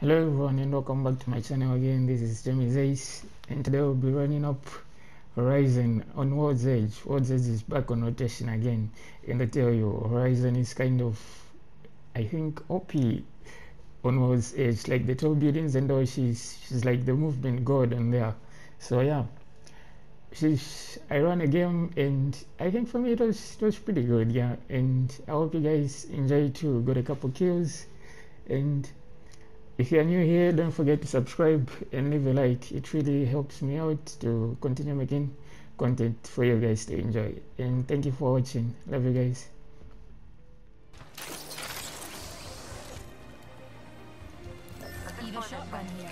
Hello everyone and welcome back to my channel again. This is Jamie Zeiss and today we'll be running up Horizon on World's Edge. World's Edge is back on rotation again, and I tell you, Horizon is kind of, I think, OP on World's Edge. Like the tall buildings and all, she's like the movement god on there. So yeah, I ran a game and I think for me it was pretty good, yeah. And I hope you guys enjoy too. Got a couple kills, and if you are new here, don't forget to subscribe and leave a like. It really helps me out to continue making content for you guys to enjoy. And thank you for watching. Love you guys. Evil shotgun here.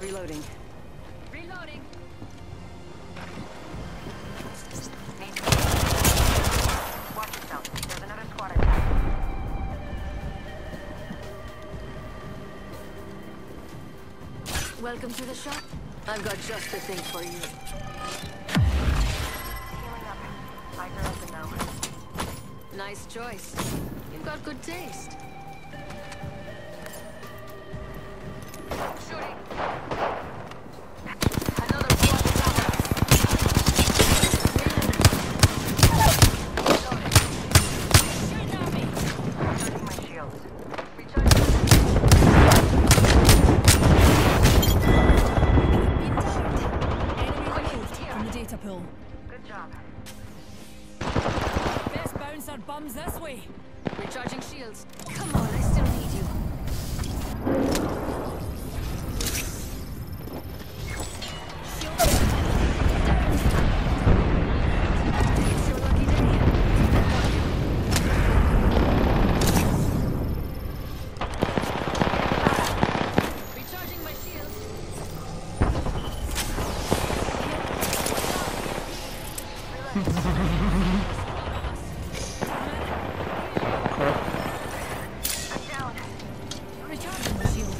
Reloading. Reloading. Watch yourself. There's another squad attack. Welcome to the shop. I've got just the thing for you. Healing up. My girls are now. Nice choice. You've got good taste. I'm down. Recharging the shield.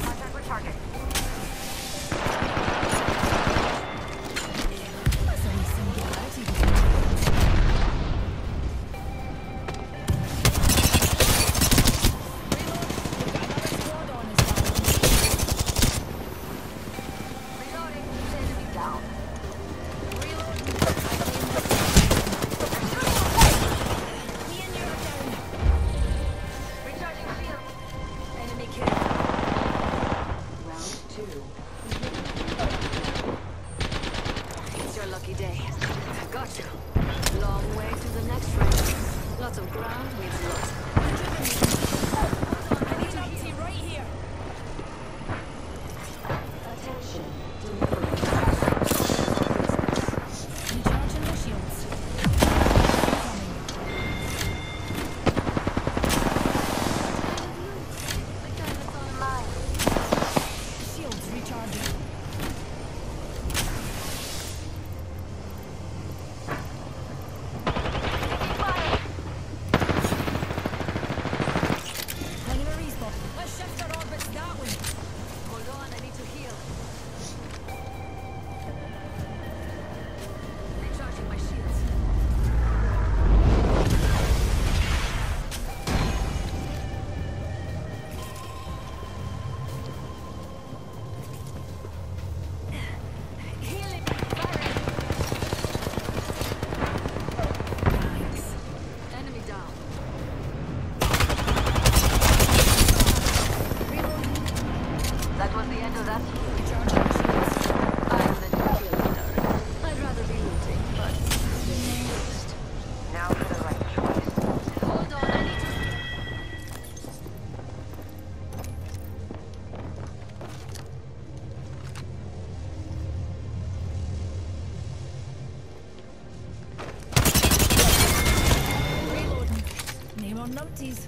50s.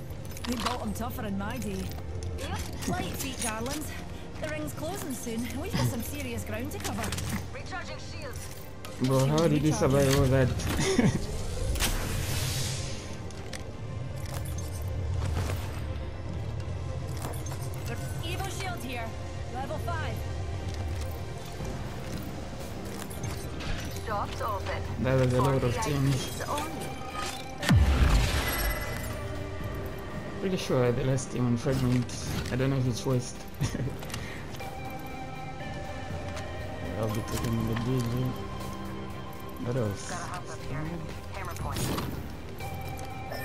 We bought them tougher in my day. Yep. Light feet, darlings. The ring's closing soon, and we've got some serious ground to cover. Recharging shields. Bro, how did you survive all that? Evil shield here. Level 5. Jobs open. That was a lot of change. Pretty sure the last team on Fragment, I don't know if it's worst. I'll be taking the GG. What else? Gotta hop up here. Hammer point.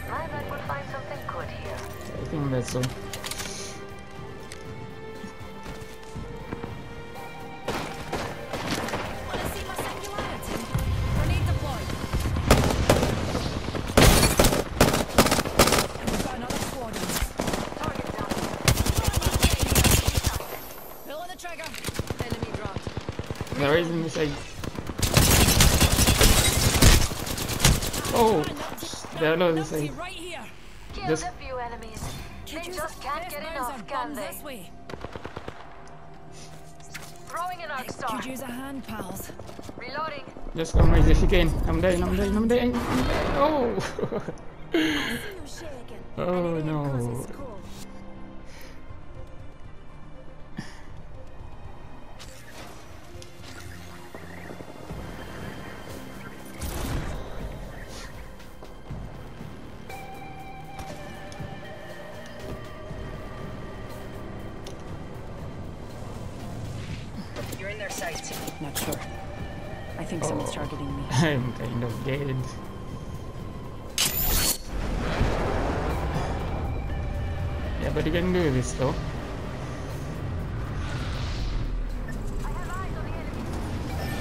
My red would find something good here. I think that's all. There is a mistake. Oh, there are no mistakes. Just a few enemies. They just can't get enough, can they? Throwing an arc star. Could use a hand, pals. Reloading. Just come raise if you can. I'm dying. Oh. Oh no. Not sure. I think someone's targeting me. I'm kind of dead. Yeah, but you can do this though. I have eyes on the enemy.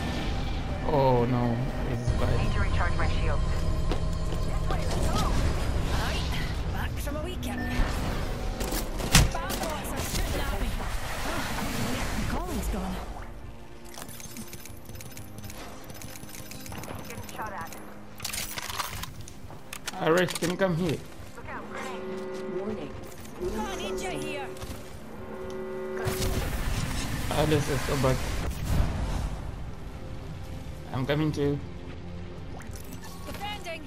Oh no, it's bad. I need to recharge my shield. That's where we go. Alright, back from a weekend. Bound bots are shooting at me. Oh, my colline's gone. Alright, can you come here? Look out, warning. I need you here. Let's just go back. I'm coming to you. Defending.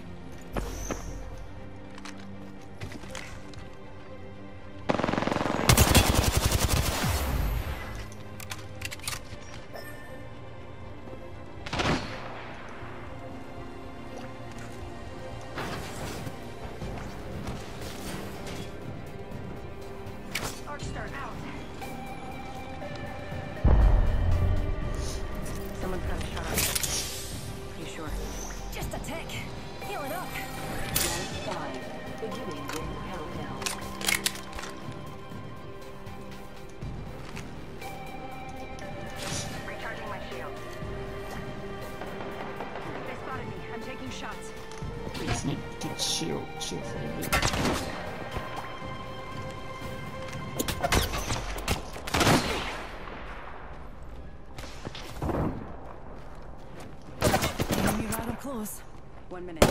Chill for a bit. You're rather close. 1 minute.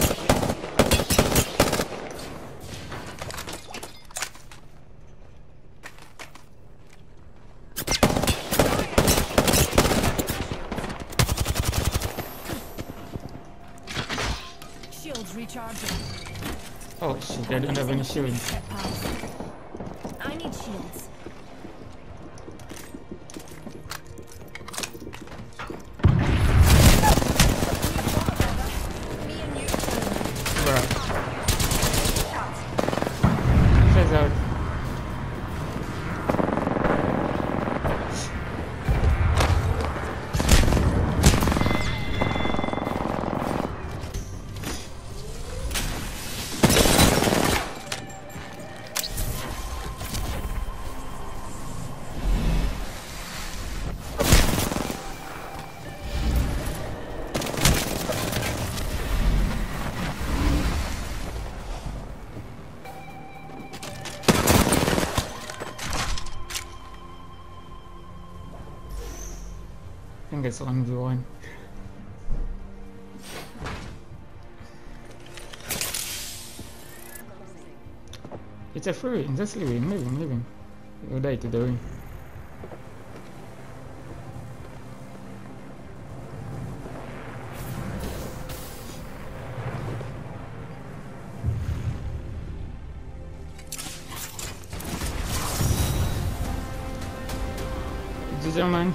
Shields recharging. Oh shit, I don't have any shields. I need shields. I think it's 1v1. It's a free. Just leave him. Leave him. You'll die to the ring. GG, man.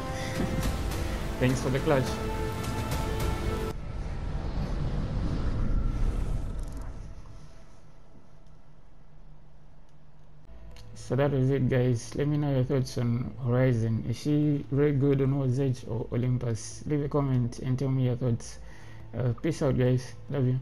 Thanks for the clutch. So that was it, guys. Let me know your thoughts on Horizon. Is she very good on World's Edge or Olympus? Leave a comment and tell me your thoughts. Peace out, guys. Love you.